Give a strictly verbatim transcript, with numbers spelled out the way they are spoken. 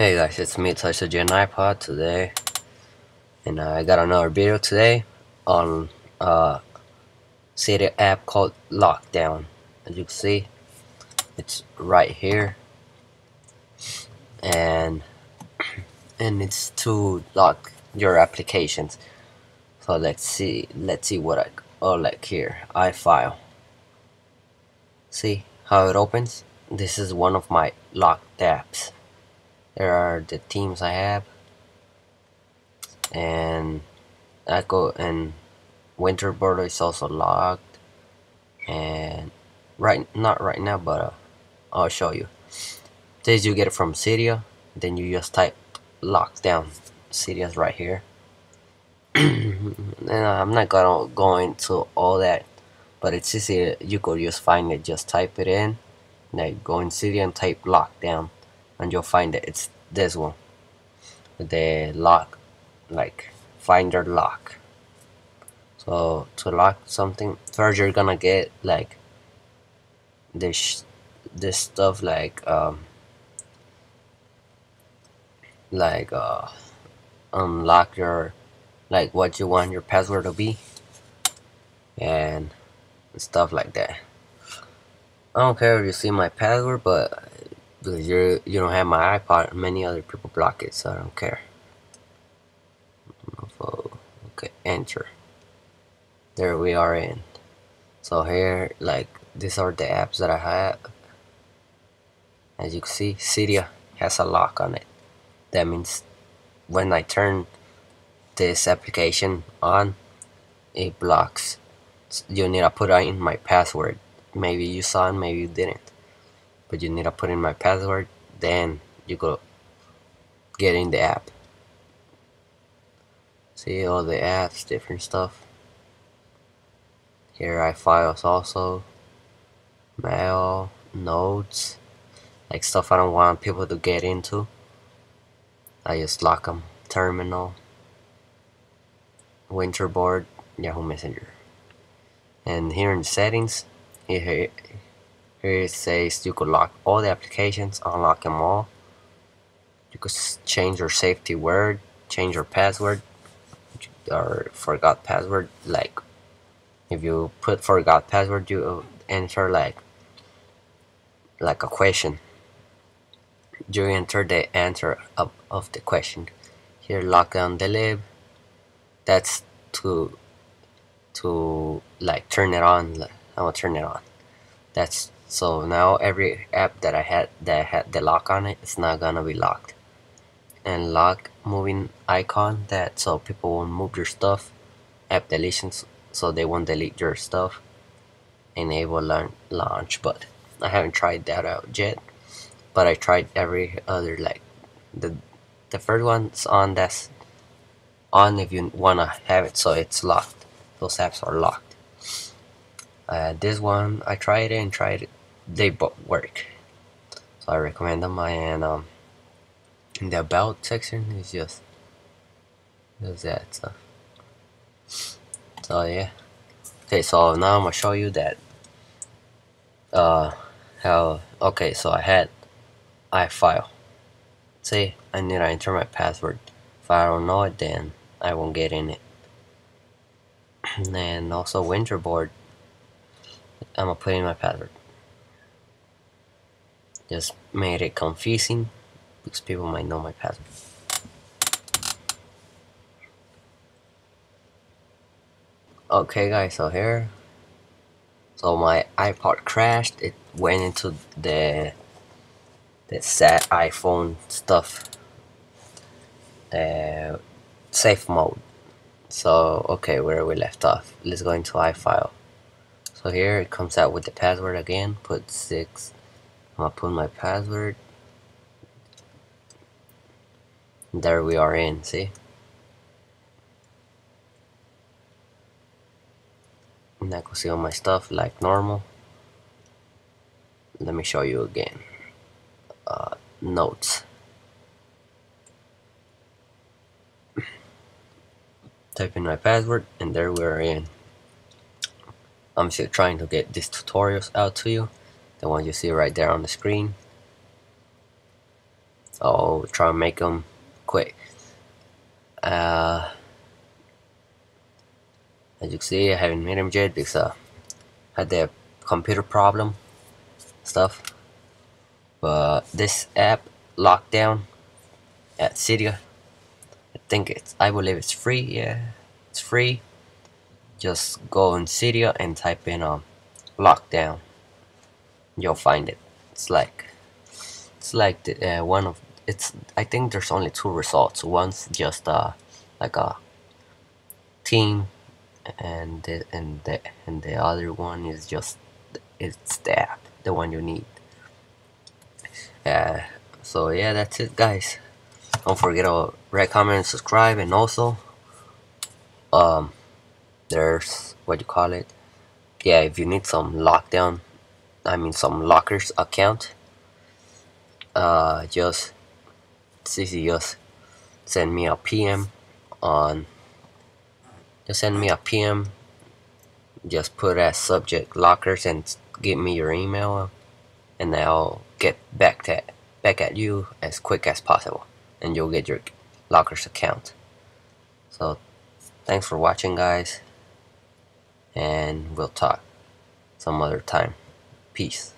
Hey guys, it's me, Cydia and iPod today, and uh, I got another video today on uh, Cydia app called Lockdown. As you can see, it's right here, and and it's to lock your applications. So let's see, let's see what I oh like here, iFile. See how it opens? This is one of my locked apps. There are the themes I have, and I go and Winterboard is also locked, and right not right now, but uh, I'll show you. This you get it from Cydia, then you just type Lockdown. Cydia's right here. And I'm not gonna go into all that, but it's easy. You could just find it. Just type it in. Like go in Cydia and type Lockdown, and you'll find it. It's this one, the lock, like finder lock. So to lock something, first you're gonna get like this this stuff like um like uh unlock your, like what you want your password to be and stuff like that. I don't care if you see my password, but because you you don't have my iPod, many other people block it, so I don't care. Okay, enter. There we are in. So here, like these are the apps that I have. As you can see, Cydia has a lock on it. That means when I turn this application on, it blocks. You need to put in my password. Maybe you saw it, maybe you didn't. But you need to put in my password, then you go get in the app. See all the apps, different stuff. Here iFiles also, mail, notes, like stuff I don't want people to get into. I just lock them. Terminal, Winterboard, Yahoo Messenger, and here in settings, here. Here it says you could lock all the applications, unlock them all. You could change your safety word, change your password, or forgot password. Like if you put forgot password, you enter like like a question. You enter the answer of, of the question. Here lock down the lib. That's to to like turn it on. I'm gonna turn it on. That's so now every app that I had that had the lock on it, it's not gonna be locked. And lock moving icon, that so people won't move your stuff. App deletions, so they won't delete your stuff. Enable launch, launch but I haven't tried that out yet. But I tried every other, like the the first one's on, that's on if you wanna have it, so it's locked. Those apps are locked. Uh, this one I tried it and tried it. They both work, so I recommend them. And um, in the about section is just does that stuff. So yeah, okay. So now I'm gonna show you that uh, how. Okay, so I had iFile. See, I need to enter my password. If I don't know it, then I won't get in it. And also Winterboard. I'm gonna put in my password. Just made it confusing because people might know my password. Okay guys, so here, so my iPod crashed. It went into the the sad iPhone stuff, uh, safe mode. So okay, where we left off, let's go into iFile. So here it comes out with the password again. Put six. I'm gonna put my password. There we are in. See. And I can see all my stuff like normal. Let me show you again. Uh, notes. Type in my password, and there we are in. I'm still trying to get these tutorials out to you, the one you see right there on the screen. so I'll try and make them quick. Uh, as you can see, I haven't made them yet because I had their computer problem stuff. But this app, Lockdown at Cydia, I think it's, I believe it's free. Yeah, it's free. Just go on Cydia and type in um Lockdown. You'll find it. It's like it's like the, uh, one of it's. I think there's only two results. One's just uh like a team, and the, and the and the other one is just it's the app, the one you need. Uh, so yeah, that's it, guys. Don't forget to rate, comment, and subscribe, and also um there's what you call it. Yeah, if you need some Lockdown, I mean some Lockerz account, uh just C C just send me a P M on just send me a P M, just put as subject Lockerz and give me your email, and I'll get back to back at you as quick as possible, and you'll get your Lockerz account. So thanks for watching, guys, and we'll talk some other time. Peace.